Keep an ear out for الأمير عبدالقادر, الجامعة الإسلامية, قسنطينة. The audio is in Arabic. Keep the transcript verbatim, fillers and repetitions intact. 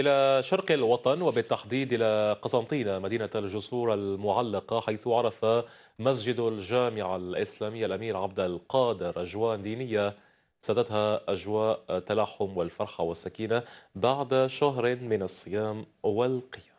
إلى شرق الوطن وبالتحديد إلى قسنطينة مدينة الجسور المعلقة، حيث عرف مسجد الجامعة الإسلامية الأمير عبدالقادر أجواء دينية سادتها أجواء التلاحم والفرحة والسكينة بعد شهر من الصيام والقيام.